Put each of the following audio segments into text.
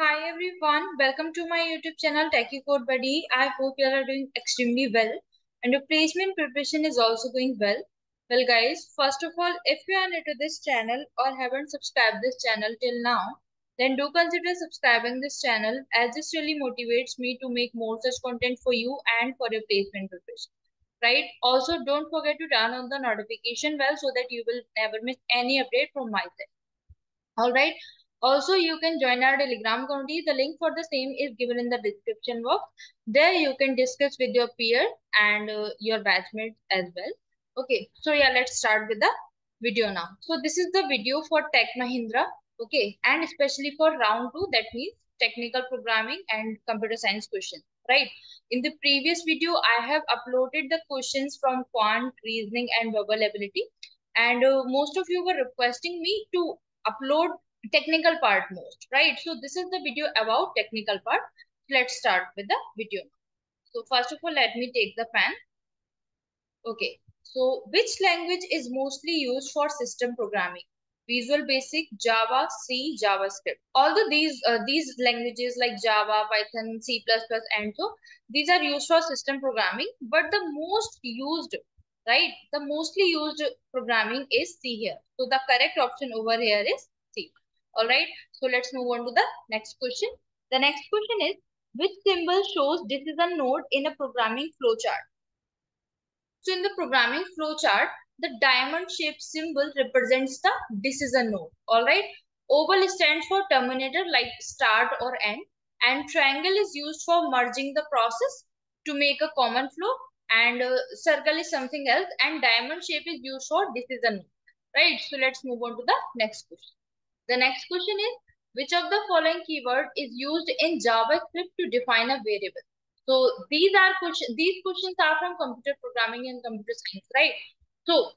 Hi everyone, welcome to my YouTube channel Techie Code Buddy. I hope you are doing extremely well and your placement preparation is also going well. Well guys, first of all, if you are new to this channel or haven't subscribed this channel till now, then do consider subscribing this channel as this really motivates me to make more such content for you and for your placement preparation. Right? Also, don't forget to turn on the notification bell so that you will never miss any update from my side. Alright. Also, you can join our Telegram community. The link for the same is given in the description box. There you can discuss with your peer and your batchmates as well. Okay, so yeah, let's start with the video now. So this is the video for Tech Mahindra. Okay, and especially for round 2, that means technical programming and computer science questions. Right. In the previous video, I have uploaded the questions from quant, reasoning and verbal ability. And most of you were requesting me to upload technical part most, right? So this is the video about technical part. Let's start with the video. So first of all, let me take the pen. Okay. So which language is mostly used for system programming? Visual Basic, Java, C, JavaScript. Although these languages like Java, Python, C++, and so, these are used for system programming, but the most used, right? The mostly used programming is C here. So the correct option over here is C. All right. So let's move on to the next question. The next question is, which symbol shows this is a node in a programming flowchart? So in the programming flowchart, the diamond-shaped symbol represents the decision node. All right. Oval stands for terminator, like start or end. And triangle is used for merging the process to make a common flow. And circle is something else. And diamond shape is used for decision node. Right. So let's move on to the next question. The next question is, which of the following keyword is used in JavaScript to define a variable? So these questions are from computer programming and computer science, right? So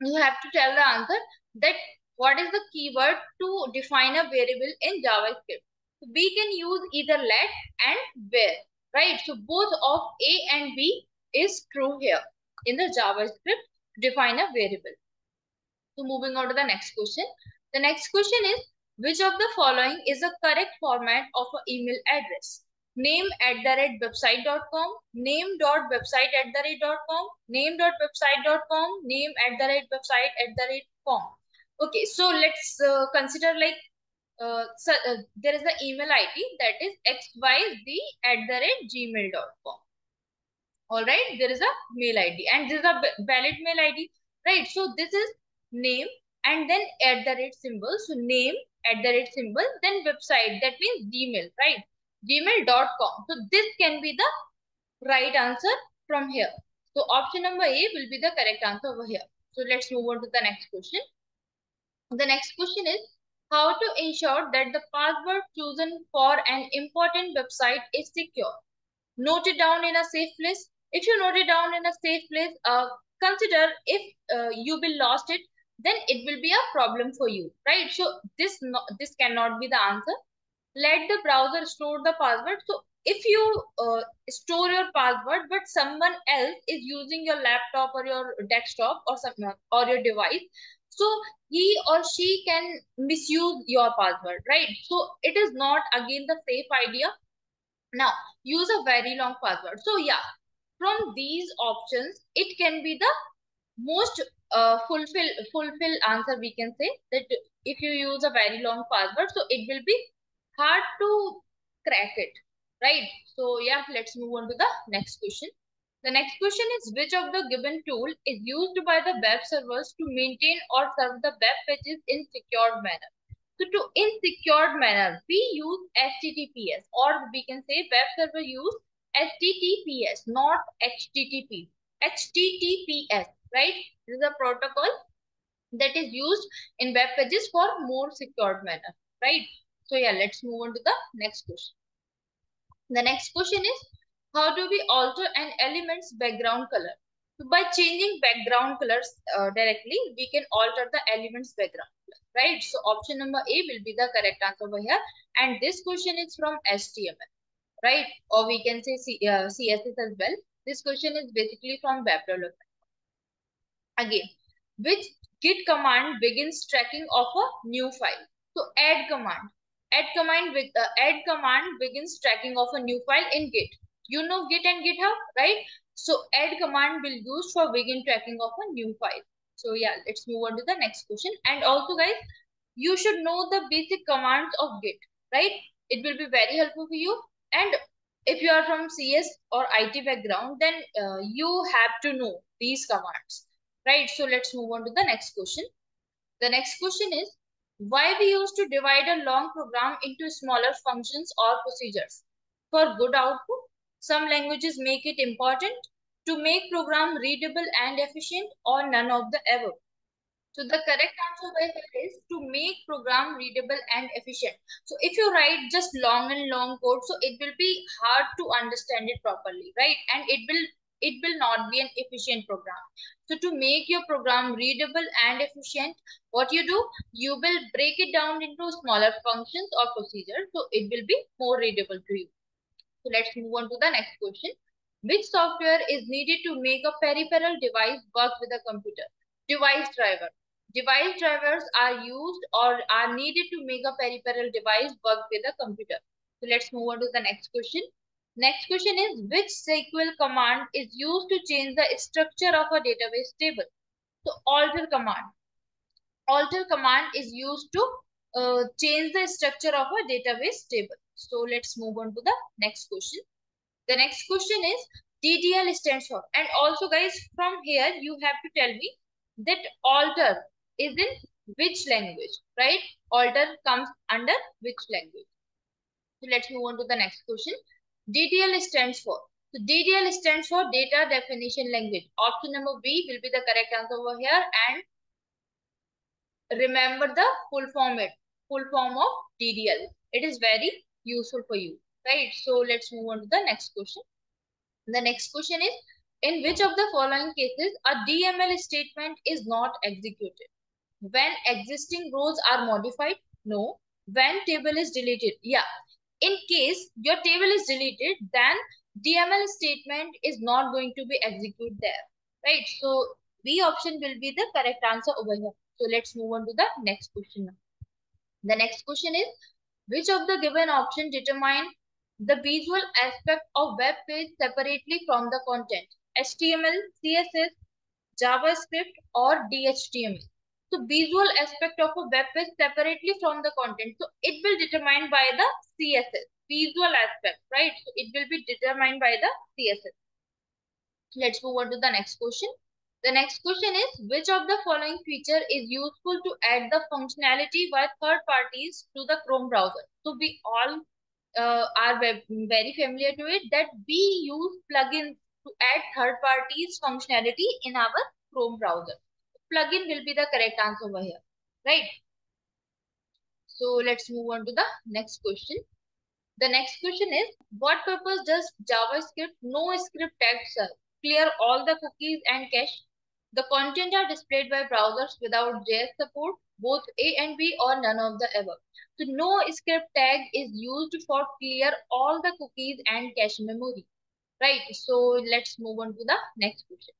you have to tell the answer that what is the keyword to define a variable in JavaScript. So we can use either let and where, right? So both of A and B is true here in the JavaScript to define a variable. So moving on to the next question. The next question is, which of the following is the correct format of an email address? name@website.com, name.website@.com, name.website.com, name@website@.com. Okay, so let's consider like there is the email ID that is xyz@gmail.com. All right, there is a mail ID and this is a valid mail ID, right? So this is name and then @ symbol. So name @ symbol, then website, that means Gmail, right? gmail.com. So this can be the right answer from here. So option number A will be the correct answer over here. So let's move on to the next question. The next question is, how to ensure that the password chosen for an important website is secure? Note it down in a safe place. If you note it down in a safe place, consider if you will lost it, then it will be a problem for you, right? So this cannot be the answer. Let the browser store the password. So if you store your password, but someone else is using your laptop or your desktop or something or your device, so he or she can misuse your password, right? So it is not again the safe idea. Now use a very long password. So yeah, from these options, it can be the most fulfill answer we can say, that if you use a very long password, so it will be hard to crack it, right? So yeah, let's move on to the next question. The next question is, which of the given tool is used by the web servers to maintain or serve the web pages in secured manner? So to in secured manner, we use HTTPS, or we can say web server use HTTPS, not HTTP. HTTPS, right? This is a protocol that is used in web pages for more secured manner, right? So yeah, let's move on to the next question. The next question is, how do we alter an element's background color? So by changing background colors directly, we can alter the element's background color, right? So option number A will be the correct answer over here. And this question is from HTML, right? Or we can say CSS as well. This question is basically from web development. Again, which git command begins tracking of a new file? So add command. add command begins tracking of a new file in Git. You know Git and GitHub, right? So add command will use for begin tracking of a new file. So yeah, let's move on to the next question. And also guys, you should know the basic commands of Git, right? It will be very helpful for you. And if you are from CS or IT background, then you have to know these commands, right? So let's move on to the next question. The next question is, why we used to divide a long program into smaller functions or procedures for good output? Some languages make it important to make program readable and efficient, or none of the above. So the correct answer is to make program readable and efficient. So if you write just long and long code, so it will be hard to understand it properly, right? And it will not be an efficient program. So to make your program readable and efficient, what you do, you will break it down into smaller functions or procedures, so it will be more readable to you. So let's move on to the next question. Which software is needed to make a peripheral device work with a computer? Device driver. Device drivers are used or are needed to make a peripheral device work with a computer. So let's move on to the next question. Next question is, which SQL command is used to change the structure of a database table? So alter command. Alter command is used to change the structure of a database table. So let's move on to the next question. The next question is, DDL stands for. And also guys, from here you have to tell me that alter is in which language, right? Alter comes under which language? So let's move on to the next question. DDL stands for. So DDL stands for Data Definition Language. Option number B will be the correct answer over here. And remember the full form of DDL. It is very useful for you, right? So let's move on to the next question. The next question is, in which of the following cases a DML statement is not executed? When existing rows are modified? No. When table is deleted? Yeah. In case your table is deleted, then DML statement is not going to be executed there, right? So B option will be the correct answer over here. So let's move on to the next question now. The next question is, which of the given option determine the visual aspect of web page separately from the content? HTML, CSS, JavaScript, or DHTML. So visual aspect of a web page separately from the content. So it will determined by the CSS, visual aspect, right? So it will be determined by the CSS. Let's move on to the next question. The next question is, which of the following feature is useful to add the functionality by third parties to the Chrome browser? So we all are very familiar to it that we use plugins to add third parties functionality in our Chrome browser. Plugin will be the correct answer over here, right? So let's move on to the next question. The next question is, what purpose does JavaScript no script tag serve? Clear all the cookies and cache. The content are displayed by browsers without JS support, both A and B, or none of the above. So no script tag is used for clear all the cookies and cache memory. Right, so let's move on to the next question.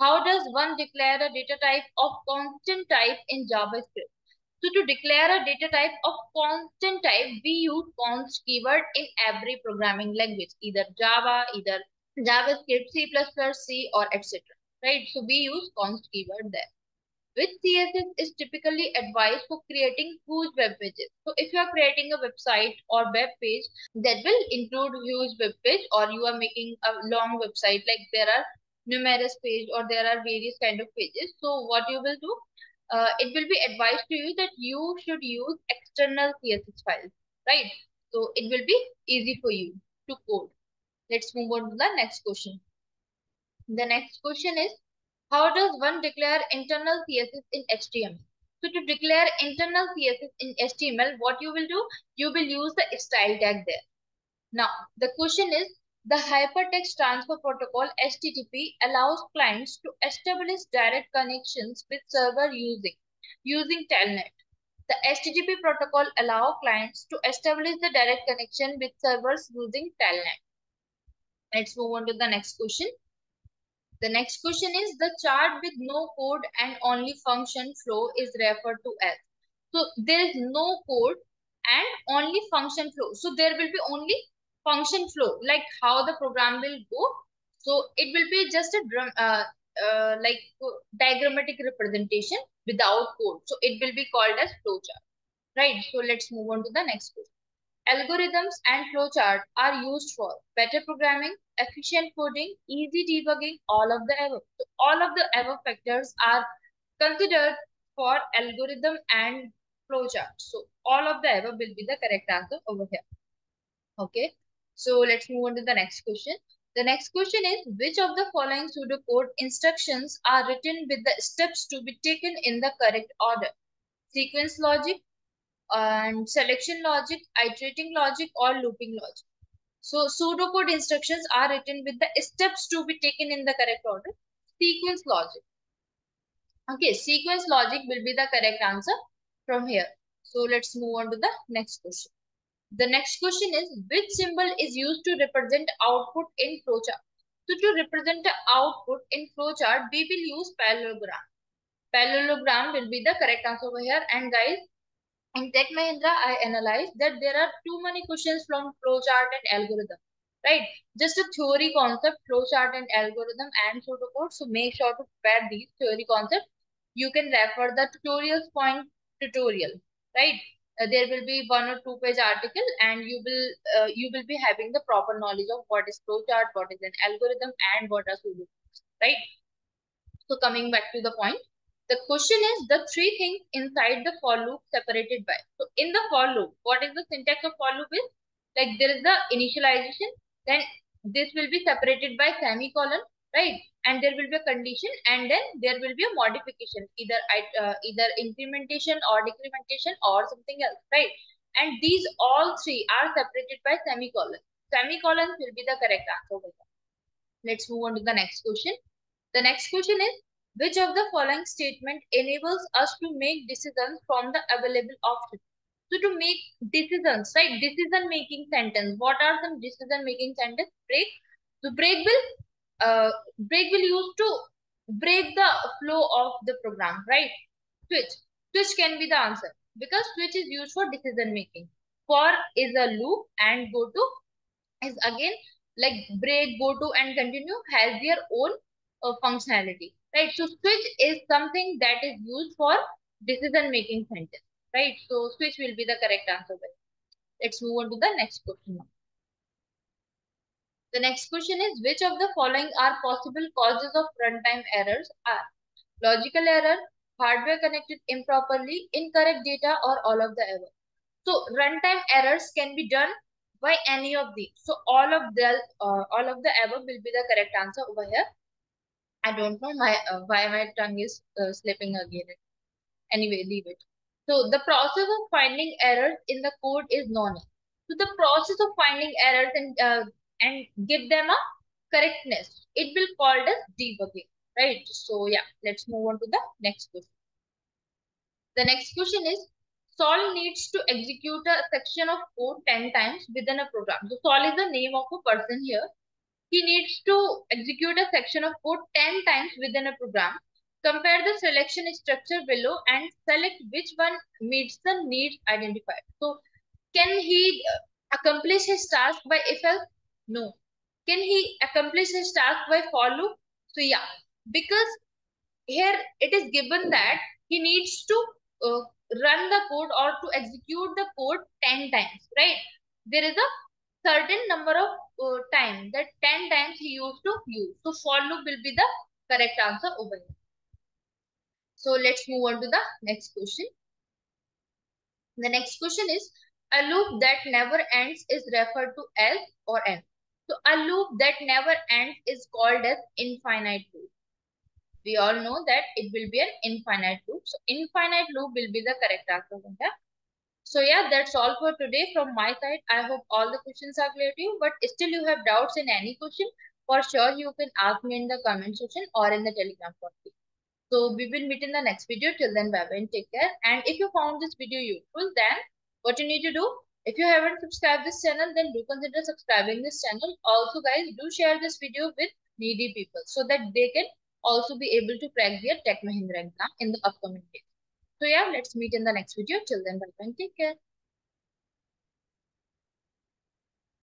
How does one declare a data type of constant type in JavaScript? So to declare a data type of constant type, we use const keyword in every programming language, either Java, either JavaScript, C++, C, or etc. Right, so we use const keyword there. Which CSS is typically advised for creating huge web pages? So if you are creating a website or web page that will include huge web page, or you are making a long website, like there are numerous pages or there are various kind of pages. So what you will do, it will be advised to you that you should use external CSS files, right? So it will be easy for you to code. Let's move on to the next question. The next question is, how does one declare internal CSS in HTML? So to declare internal CSS in HTML, what you will do? You will use the style tag there. Now, the question is, the Hypertext Transfer Protocol HTTP allows clients to establish direct connections with server using Telnet. The HTTP protocol allows clients to establish the direct connection with servers using Telnet. Let's move on to the next question. The next question is, the chart with no code and only function flow is referred to as. So there is no code and only function flow. So there will be only function flow, like how the program will go. So it will be just a like diagrammatic representation without code. So it will be called as flowchart, right? So let's move on to the next page. Algorithms and flowchart are used for better programming, efficient coding, easy debugging, all of the above. So all of the above factors are considered for algorithm and flowchart. So all of the above will be the correct answer over here. Okay, so let's move on to the next question. The next question is, which of the following pseudocode instructions are written with the steps to be taken in the correct order? Sequence logic and selection logic, iterating logic, or looping logic. So pseudocode instructions are written with the steps to be taken in the correct order. Sequence logic. Okay, sequence logic will be the correct answer from here. So let's move on to the next question. The next question is, which symbol is used to represent output in flowchart? So to represent the output in flowchart, we will use parallelogram. Parallelogram will be the correct answer over here. And guys, in Tech Mahindra, I analyzed that there are too many questions from flowchart and algorithm, right? Just a theory concept, flowchart and algorithm and pseudocode. So make sure to prepare these theory concepts. You can refer the tutorials point tutorial, right? There will be 1 or 2 page article, and you will be having the proper knowledge of what is flowchart, what is an algorithm, and what are pseudocodes, right? So coming back to the point, the question is the three things inside the for loop separated by. So in the for loop, what is the syntax of for loop is like there is the initialization, then this will be separated by semicolon, right? And there will be a condition, and then there will be a modification, either incrementation or decrementation or something else, right? And these all three are separated by semicolon. Semicolons will be the correct answer. Let's move on to the next question. The next question is, which of the following statement enables us to make decisions from the available options? So to make decisions, right? Decision-making sentence. What are some decision-making sentence? Break. So break will use to break the flow of the program, right? Switch. Switch can be the answer because switch is used for decision making. For is a loop and go to is again like break, go to and continue has their own functionality, right? So switch is something that is used for decision making sentence, right? So switch will be the correct answer. Let's move on to the next question now. The next question is, which of the following are possible causes of runtime errors are logical error, hardware connected improperly, incorrect data, or all of the above. So runtime errors can be done by any of these. So all of the above will be the correct answer over here. I don't know why my tongue is slipping again. Anyway, leave it. So the process of finding errors in the code is known. So the process of finding errors and give them a correctness, it will be called as debugging, right? So yeah, let's move on to the next question. The next question is, Saul needs to execute a section of code 10 times within a program. So Saul is the name of a person here. He needs to execute a section of code 10 times within a program. Compare the selection structure below and select which one meets the needs identified. So can he accomplish his task by if else? No. Can he accomplish his task by for loop? So yeah, because here it is given that he needs to run the code or to execute the code 10 times, right? There is a certain number of time that 10 times he used to use. So for loop will be the correct answer over here. So let's move on to the next question. The next question is, a loop that never ends is referred to as or end. So a loop that never ends is called as infinite loop. We all know that it will be an infinite loop. So infinite loop will be the correct answer. So yeah, that's all for today from my side. I hope all the questions are clear to you. But still you have doubts in any question, for sure you can ask me in the comment section or in the Telegram community. So we will meet in the next video. Till then, bye-bye and take care. And if you found this video useful, then what you need to do, if you haven't subscribed this channel, then do consider subscribing this channel. Also guys, do share this video with needy people so that they can also be able to crack their Tech Mahindra exam in the upcoming days. So yeah, let's meet in the next video. Till then, bye-bye and take care.